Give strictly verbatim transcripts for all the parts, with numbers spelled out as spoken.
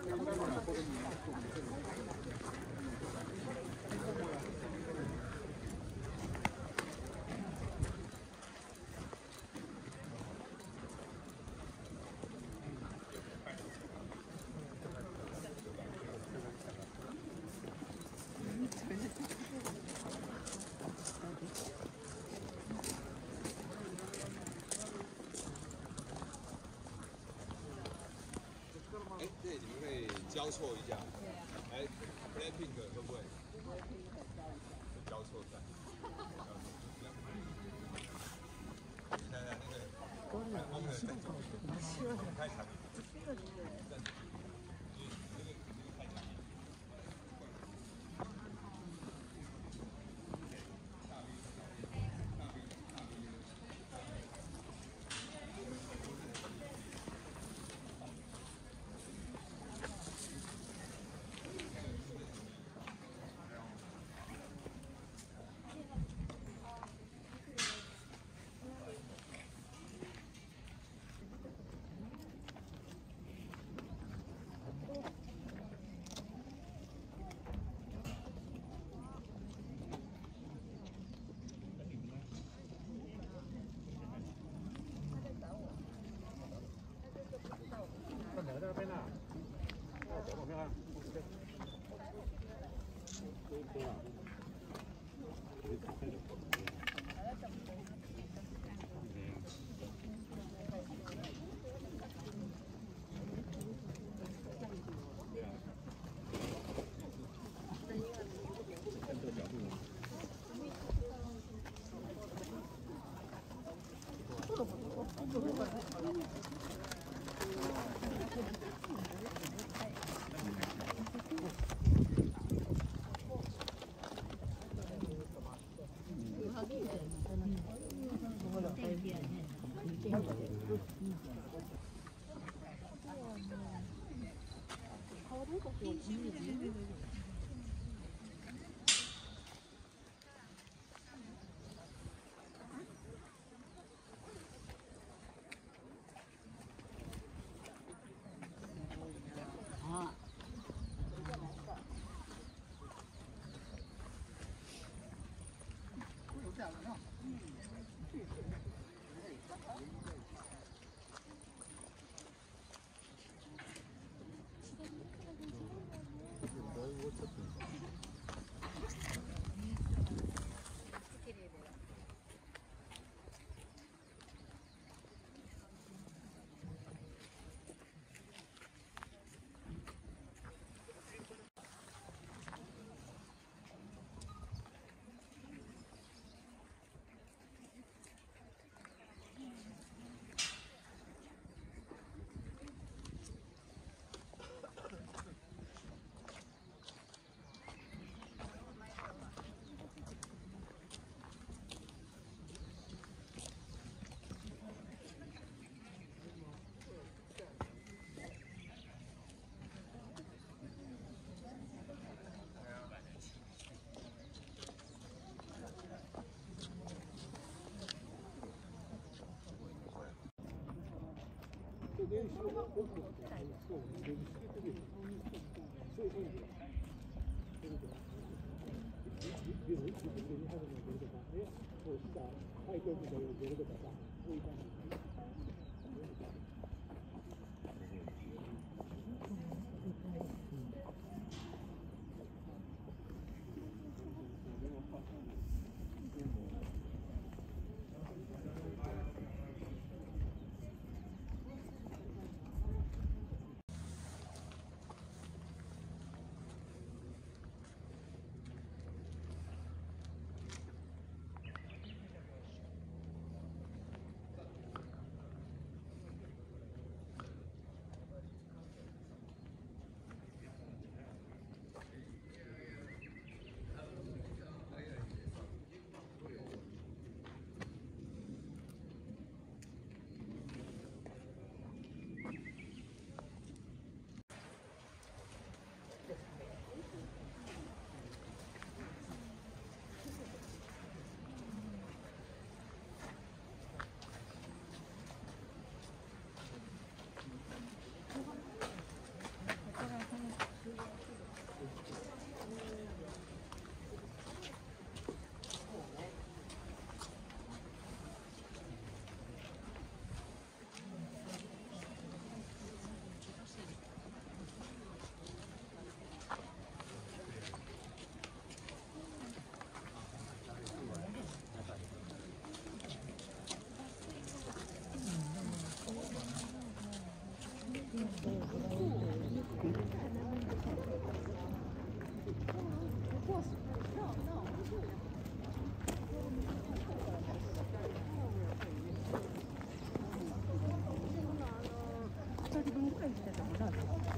哎，对，你们可以交错一下。哎 ，Blackpink 会不会？交错在。来来，那个，来，我们再走。开场。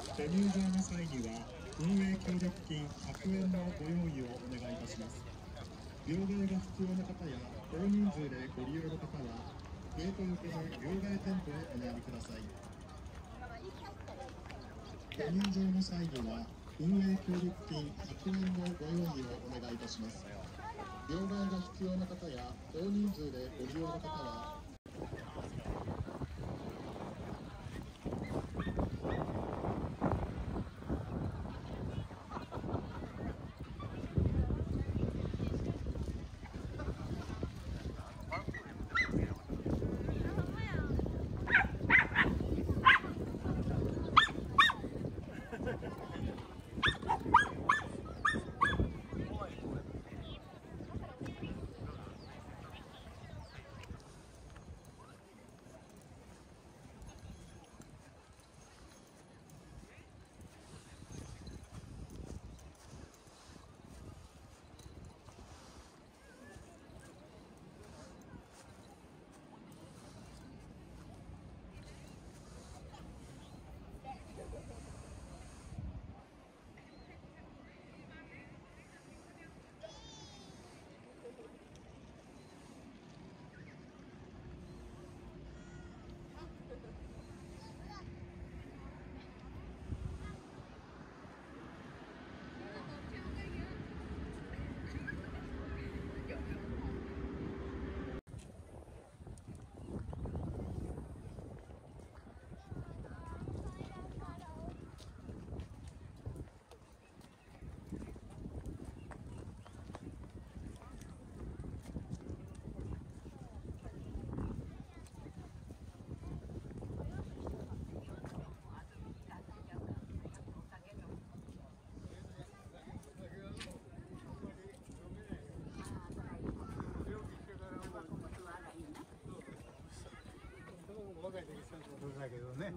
ご入場の際には運営協力金ひゃくえんのご用意をお願いいたします。両替が必要な方や大人数でご利用の方はゲート向けの両替店舗へお並びください。ご入場の際には運営協力金ひゃくえんのご用意をお願いいたします。両替が必要な方や大人数でご利用の方は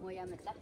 もうやめた。